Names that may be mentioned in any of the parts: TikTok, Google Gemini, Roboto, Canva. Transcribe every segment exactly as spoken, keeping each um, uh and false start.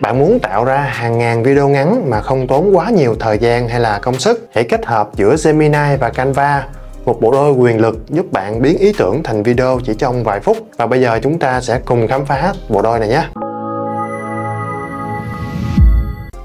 Bạn muốn tạo ra hàng ngàn video ngắn mà không tốn quá nhiều thời gian hay là công sức? Hãy kết hợp giữa Gemini và Canva, một bộ đôi quyền lực giúp bạn biến ý tưởng thành video chỉ trong vài phút. Và bây giờ chúng ta sẽ cùng khám phá bộ đôi này nhé.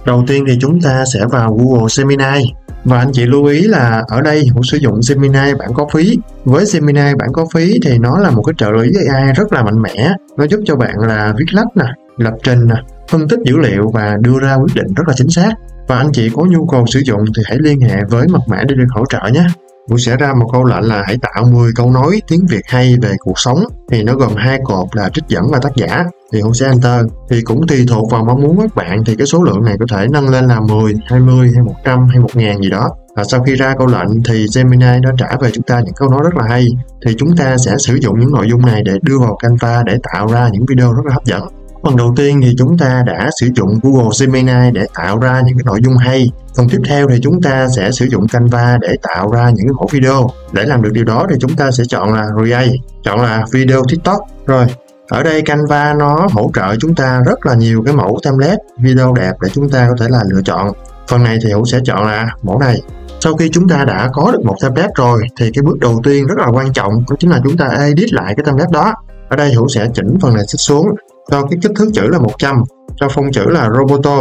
Đầu tiên thì chúng ta sẽ vào Google Gemini. Và anh chị lưu ý là ở đây hữu sử dụng Gemini bản có phí. Với Gemini bản có phí thì nó là một cái trợ lý a i rất là mạnh mẽ. Nó giúp cho bạn là viết lách nè, lập trình nè, phân tích dữ liệu và đưa ra quyết định rất là chính xác. Và anh chị có nhu cầu sử dụng thì hãy liên hệ với mật mã để được hỗ trợ nhé. Cũng sẽ ra một câu lệnh là hãy tạo mười câu nói tiếng Việt hay về cuộc sống, thì nó gồm hai cột là trích dẫn và tác giả, thì Hữu sẽ enter. Thì cũng tùy thuộc vào mong muốn của các bạn thì cái số lượng này có thể nâng lên là mười, hai mươi hay một trăm hay một ngàn gì đó. Và sau khi ra câu lệnh thì Gemini đã trả về chúng ta những câu nói rất là hay, thì chúng ta sẽ sử dụng những nội dung này để đưa vào Canva để tạo ra những video rất là hấp dẫn. Phần đầu tiên thì chúng ta đã sử dụng Google Gemini để tạo ra những cái nội dung hay. Phần tiếp theo thì chúng ta sẽ sử dụng Canva để tạo ra những cái mẫu video. Để làm được điều đó thì chúng ta sẽ chọn là Create, chọn là video TikTok. Rồi, ở đây Canva nó hỗ trợ chúng ta rất là nhiều cái mẫu template video đẹp để chúng ta có thể là lựa chọn. Phần này thì Hữu sẽ chọn là mẫu này. Sau khi chúng ta đã có được một template rồi thì cái bước đầu tiên rất là quan trọng đó chính là chúng ta edit lại cái template đó. Ở đây Hữu sẽ chỉnh phần này xích xuống, cho cái kích thước chữ là một trăm, cho phông chữ là Roboto,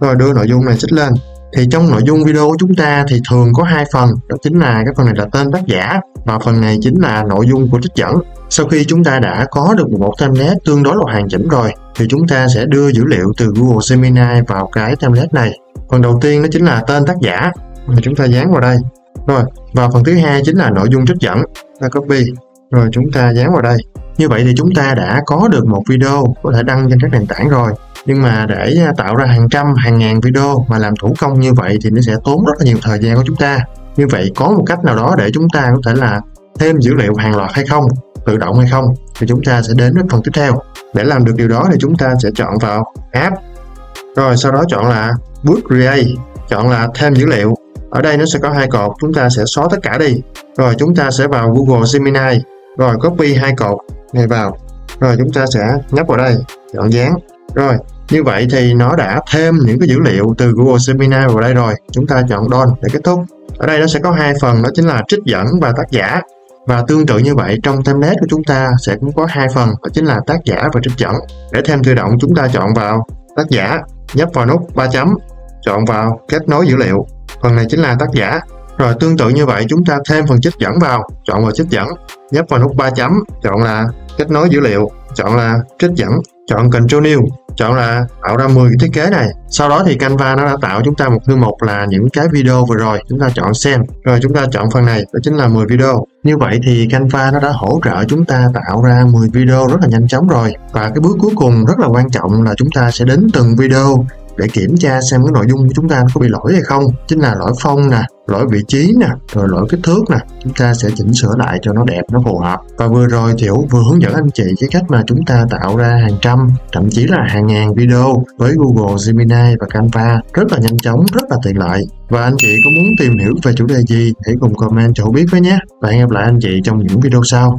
rồi đưa nội dung này xích lên. Thì trong nội dung video của chúng ta thì thường có hai phần, đó chính là cái phần này là tên tác giả và phần này chính là nội dung của trích dẫn. Sau khi chúng ta đã có được một template tương đối là hoàn chỉnh rồi thì chúng ta sẽ đưa dữ liệu từ Google Gemini vào cái template này. Phần đầu tiên đó chính là tên tác giả, rồi chúng ta dán vào đây. Rồi, và phần thứ hai chính là nội dung trích dẫn, ta copy, rồi chúng ta dán vào đây. Như vậy thì chúng ta đã có được một video có thể đăng trên các nền tảng rồi. Nhưng mà để tạo ra hàng trăm, hàng ngàn video mà làm thủ công như vậy thì nó sẽ tốn rất là nhiều thời gian của chúng ta. Như vậy có một cách nào đó để chúng ta có thể là thêm dữ liệu hàng loạt hay không, tự động hay không, thì chúng ta sẽ đến với phần tiếp theo. Để làm được điều đó thì chúng ta sẽ chọn vào App, rồi sau đó chọn là bước Create, chọn là thêm dữ liệu. Ở đây nó sẽ có hai cột, chúng ta sẽ xóa tất cả đi. Rồi chúng ta sẽ vào Google Gemini, rồi copy hai cột này vào, rồi chúng ta sẽ nhấp vào đây, chọn dán. Rồi như vậy thì nó đã thêm những cái dữ liệu từ Google Gemini vào đây rồi. Chúng ta chọn Done để kết thúc. Ở đây nó sẽ có hai phần, đó chính là trích dẫn và tác giả. Và tương tự như vậy trong template của chúng ta sẽ cũng có hai phần, đó chính là tác giả và trích dẫn. Để thêm tự động chúng ta chọn vào tác giả, nhấp vào nút ba chấm, chọn vào kết nối dữ liệu. Phần này chính là tác giả. Rồi tương tự như vậy chúng ta thêm phần trích dẫn vào, chọn vào trích dẫn, nhấp vào nút ba chấm, chọn là kết nối dữ liệu, chọn là trích dẫn, chọn Continue, chọn là tạo ra mười cái thiết kế này. Sau đó thì Canva nó đã tạo chúng ta một thư mục là những cái video vừa rồi, chúng ta chọn xem, rồi chúng ta chọn phần này, đó chính là mười video. Như vậy thì Canva nó đã hỗ trợ chúng ta tạo ra mười video rất là nhanh chóng rồi. Và cái bước cuối cùng rất là quan trọng là chúng ta sẽ đến từng video để kiểm tra xem cái nội dung của chúng ta nó có bị lỗi hay không, chính là lỗi phông nè, lỗi vị trí nè, rồi lỗi kích thước nè, chúng ta sẽ chỉnh sửa lại cho nó đẹp, nó phù hợp. Và vừa rồi thì Hữu vừa hướng dẫn anh chị cái cách mà chúng ta tạo ra hàng trăm, thậm chí là hàng ngàn video với Google Gemini và Canva rất là nhanh chóng, rất là tiện lợi. Và anh chị có muốn tìm hiểu về chủ đề gì hãy cùng comment cho Hữu biết với nhé. Và hẹn gặp lại anh chị trong những video sau.